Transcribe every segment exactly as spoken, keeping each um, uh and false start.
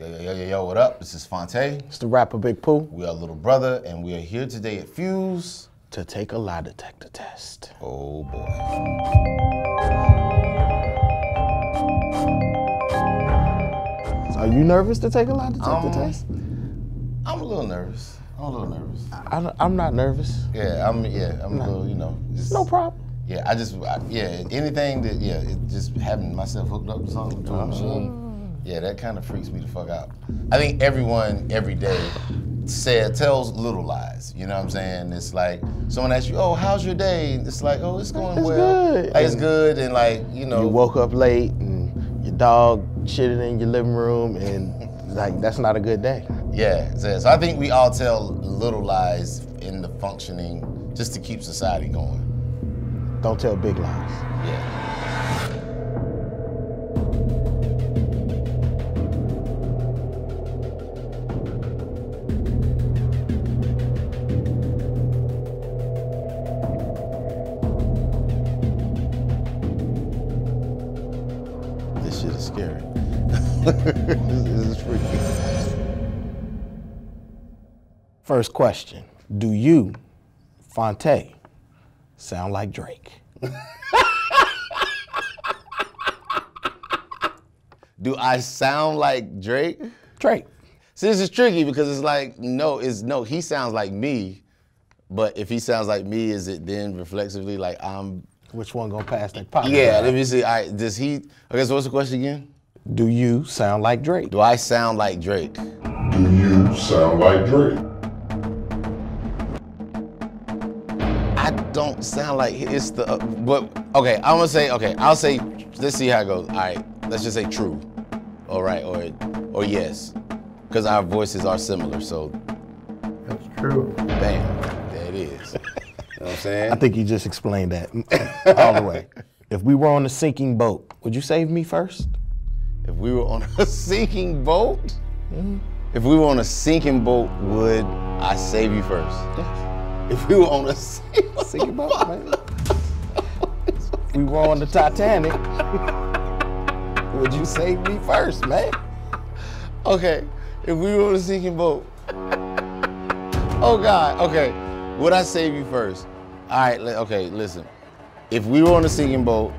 Yo, yo, yo, yo, yo, what up? This is Fonte. It's the Rapper Big Pooh. We are Little Brother, and we are here today at Fuse to take a lie detector test. Oh, boy. Are you nervous to take a lie detector um, test? I'm a little nervous. I'm a little nervous. I, I'm not nervous. Yeah, I'm, yeah, I'm no. a little, you know. Just, no problem. Yeah, I just, I, yeah, anything that, yeah, it just having myself hooked up to something, to a machine. Yeah, that kind of freaks me the fuck out. I think everyone every day said, tells little lies. You know what I'm saying? It's like someone asks you, "Oh, how's your day?" And it's like, "Oh, it's going it's well. Good. Like, it's good." And like, you know, you woke up late and your dog shitted in your living room, and like that's not a good day. Yeah, so I think we all tell little lies in the functioning just to keep society going. Don't tell big lies. Yeah. This shit is scary. This is freaky. First question. Do you, Fonte, sound like Drake? Do I sound like Drake? Drake. See, this is tricky because it's like, no, it's no, he sounds like me, but if he sounds like me, is it then reflexively like I'm which one gonna pass that pop? Yeah, let me see. I, does he, okay, so what's the question again? Do you sound like Drake? Do I sound like Drake? Do you sound like Drake? I don't sound like, it's the, uh, but, okay, I'm gonna say, okay, I'll say, let's see how it goes. All right, let's just say true. All right, or, or yes. Because our voices are similar, so. That's true. Bam, there it is. You know what I'm saying? I think you just explained that all the way. If we were on a sinking boat, would you save me first? If we were on a sinking boat? Mm-hmm. If we were on a sinking boat, would I save you first? Yes. If we were on a sinking, sinking boat, man. If we were on the Titanic, would you save me first, man? Okay, if we were on a sinking boat. Oh God, okay. Would I save you first? All right, okay, listen. If we were on a sinking boat,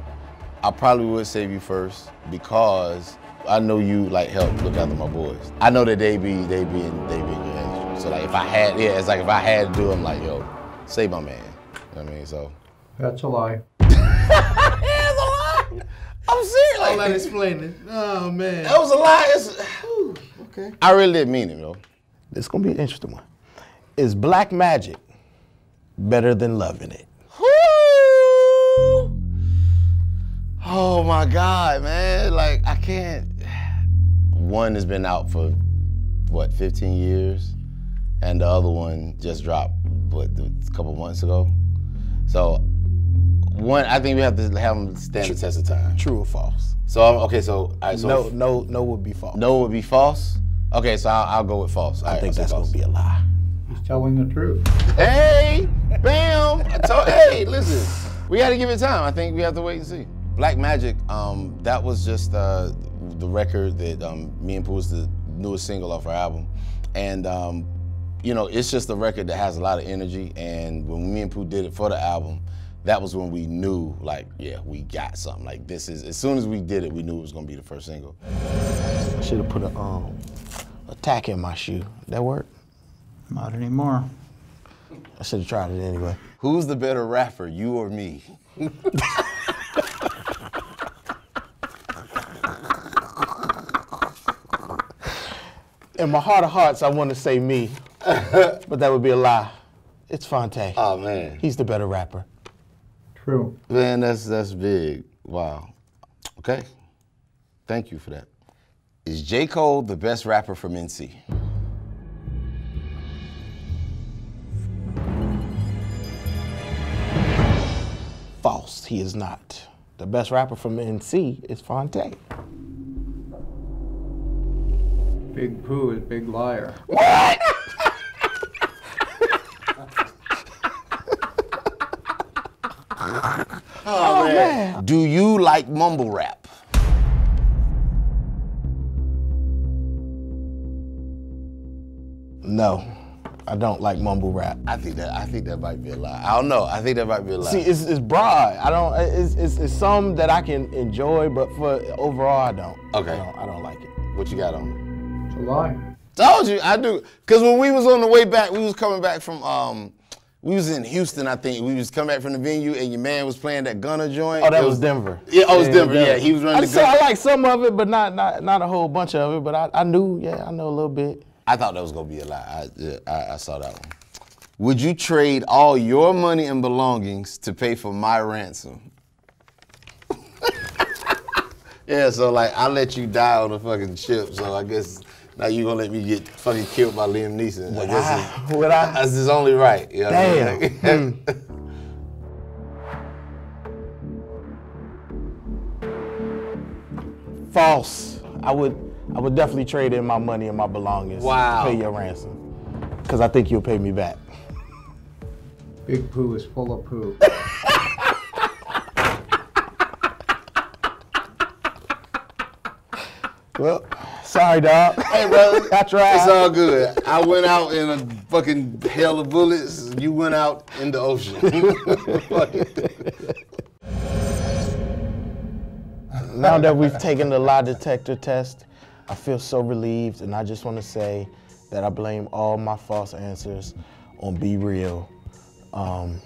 I probably would save you first because I know you like help look after my boys. I know that they be, they be, in, they be in your industry. So like if I had, yeah, it's like if I had to do it, I'm like, yo, save my man. You know what I mean, so. That's a lie. That's a lie. I'm serious. I'll not explain it. Oh man. That was a lie. It's, ooh, okay. I really didn't mean it though. This is gonna be an interesting one. Is Black Magic better than loving it? Woo! Oh my God, man. Like, I can't. One has been out for, what, fifteen years? And the other one just dropped, what, a couple months ago? So, one, I think we have to have them stand the test of time. True or false? So, I'm, okay, so. All right, so no, no, no would be false. No would be false? Okay, so I'll, I'll go with false. All I right, think that's gonna be a lie. He's telling the truth. Hey, bam! I told, hey, listen, we got to give it time. I think we have to wait and see. Black Magic, um, that was just uh, the record that um, me and Pooh's the newest single off our album, and um, you know, it's just a record that has a lot of energy. And when me and Pooh did it for the album, that was when we knew, like, yeah, we got something. Like this is, as soon as we did it, we knew it was gonna be the first single. I should have put a um, a tack in my shoe. That worked. Not anymore. I should have tried it anyway. Who's the better rapper, you or me? In my heart of hearts, I want to say me, but that would be a lie. It's Fonte. Oh man. He's the better rapper. True. Man, that's, that's big. Wow. Okay. Thank you for that. Is J. Cole the best rapper from N C? False, he is not. The best rapper from N C is Fonte. Big Pooh is big liar. What? oh, oh man. man. Do you like mumble rap? No, I don't like mumble rap. I think that I think that might be a lie. I don't know. I think that might be a lie. See, it's, it's broad. I don't. It's, it's it's some that I can enjoy, but for overall, I don't. Okay. I don't, I don't like it. What you got on? It's a lie. Told you, I do. Cause when we was on the way back, we was coming back from um. We was in Houston, I think. We was coming back from the venue, and your man was playing that Gunna joint. Oh, that it was Denver. Yeah, oh, it was yeah, Denver. Denver. Yeah, he was running. I, the I like some of it, but not not not a whole bunch of it. But I, I knew, yeah, I know a little bit. I thought that was gonna be a lie. I, I I saw that one. Would you trade all your money and belongings to pay for my ransom? Yeah, so like I let you die on the fucking ship, so I guess. Now you gonna let me get fucking killed by Liam Neeson. Would I? Would I? That's his only right. You know damn. What I mean? mm. False. I would I would definitely trade in my money and my belongings wow. to pay your ransom. Because I think you'll pay me back. Big Pooh is full of poo. Well. Sorry, dog. Hey, brother. I tried. It's all good. I went out in a fucking hell of bullets. You went out in the ocean. Now that we've taken the lie detector test, I feel so relieved, and I just want to say that I blame all my false answers on Be Real. Um,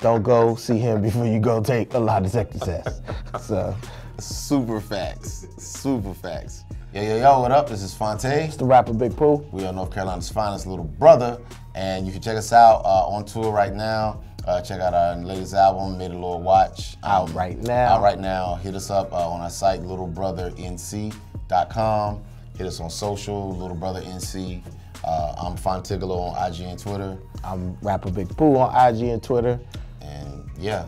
don't go see him before you go take a lie detector test. So. Super facts, super facts. Yo, yo, yo, what up? This is Fonte. It's the Rapper Big Pooh. We are North Carolina's finest little brother, and you can check us out uh, on tour right now. Uh, check out our latest album, May the Lord Watch. Out right now. Out right now. Hit us up uh, on our site, little brother n c dot com. Hit us on social, little brother n c. Uh, I'm Fontigalo on I G and Twitter. I'm Rapper Big Pooh on I G and Twitter. And yeah.